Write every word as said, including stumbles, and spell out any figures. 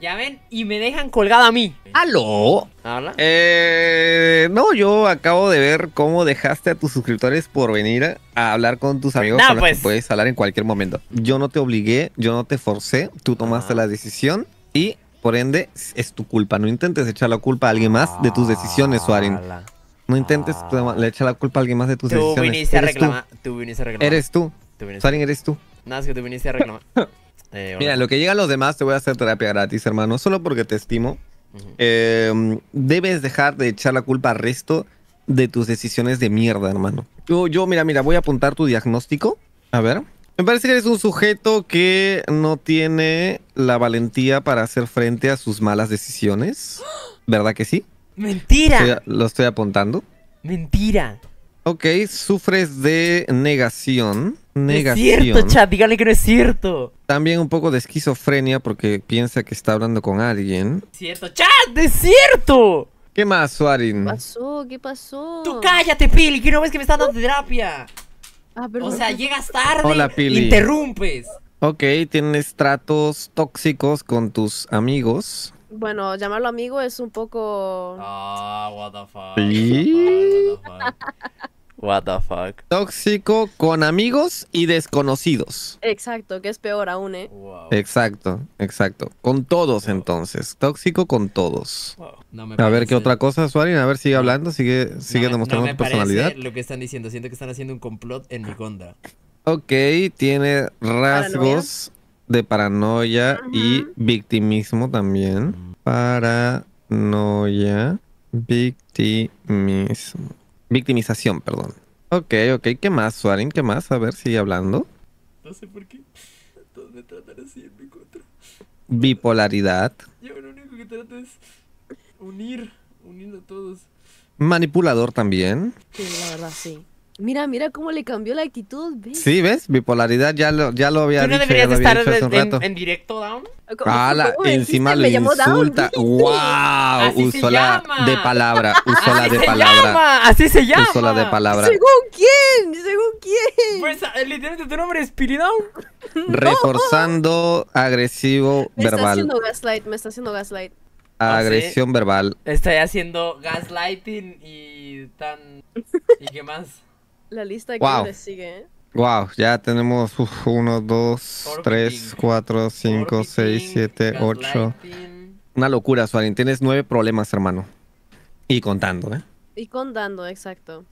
Ya ven, y me dejan colgado a mí. ¿Aló? ¿Habla? Eh, no, yo acabo de ver cómo dejaste a tus suscriptores por venir a hablar con tus amigos. No, con pues. los que puedes hablar en cualquier momento. Yo no te obligué, yo no te forcé. Tú tomaste ah. la decisión y, por ende, es tu culpa. No intentes echar la culpa a alguien más de tus decisiones, Soarinng. No intentes ah. le echar la culpa a alguien más de tus tú decisiones. Viniste a reclamar. Tú. tú viniste a reclamar. Eres tú. tú Soarinng, eres tú. Nada, es que tú viniste a reclamar. Eh, Mira, lo que llega a los demás, te voy a hacer terapia gratis, hermano. Solo porque te estimo. Uh-huh. eh, Debes dejar de echar la culpa al resto de tus decisiones de mierda, hermano. Yo, yo, mira, mira, voy a apuntar tu diagnóstico. A ver. Me parece que eres un sujeto que no tiene la valentía para hacer frente a sus malas decisiones. ¿Verdad que sí? ¡Mentira! Estoy, lo estoy apuntando. ¡Mentira! Ok, sufres de negación. Negación. No es cierto, chat, díganle que no es cierto. También un poco de esquizofrenia porque piensa que está hablando con alguien. Cierto, chat, es cierto. ¿Qué más, Soarinng? ¿Qué pasó? ¿Qué pasó? Tú cállate, Pili, que no ves que me estás dando terapia. Ah, pero o sea, llegas tarde. Hola, Pili. Interrumpes. Ok, tienes tratos tóxicos con tus amigos. Bueno, llamarlo amigo es un poco... Ah, what the fuck. ¿Sí? What the fuck. What the fuck. Tóxico con amigos y desconocidos. Exacto, que es peor aún, ¿eh? Wow. Exacto, exacto. Con todos, wow. entonces. Tóxico con todos. Wow. No me a ver, ¿qué otra cosa, Soarinng? A ver, sigue hablando, sigue, sigue no, demostrando no me tu personalidad. Lo que están diciendo, siento que están haciendo un complot en mi contra. Ok, tiene rasgos ¿Paranoia? de paranoia uh-huh. y victimismo también. Paranoia, victimismo. Victimización, perdón. Ok, ok, ¿qué más, Soarinng? ¿Qué más? A ver, sigue hablando. No sé por qué todos me tratan así en mi contra. Bipolaridad. Yo lo único que trato es unir, unir a todos. Manipulador también. Sí, la verdad, sí. Mira, mira cómo le cambió la actitud, ¿ves? Sí, ¿ves? Bipolaridad, ya lo, ya lo había ¿Tú no dicho, deberías estar dicho en, en, en directo, Down? Ah, la, encima le insulta. ¡Wow! Usó la de palabra. Usó la de palabra. ¡Así se llama! Usó la de palabra. ¿Según quién? ¿Según quién? Pues, literalmente, tu nombre es Pili, Down. Reforzando, agresivo, verbal. Me está haciendo gaslight, me está haciendo gaslight. Agresión verbal. Estoy haciendo gaslighting y tan... ¿Y qué más? La lista que wow. les sigue, ¿eh? Wow, ya tenemos uno, dos, tres, cuatro, cinco, seis, siete, ocho. Una locura, Soarinng. Tienes nueve problemas, hermano. Y contando, ¿eh? Y contando, exacto.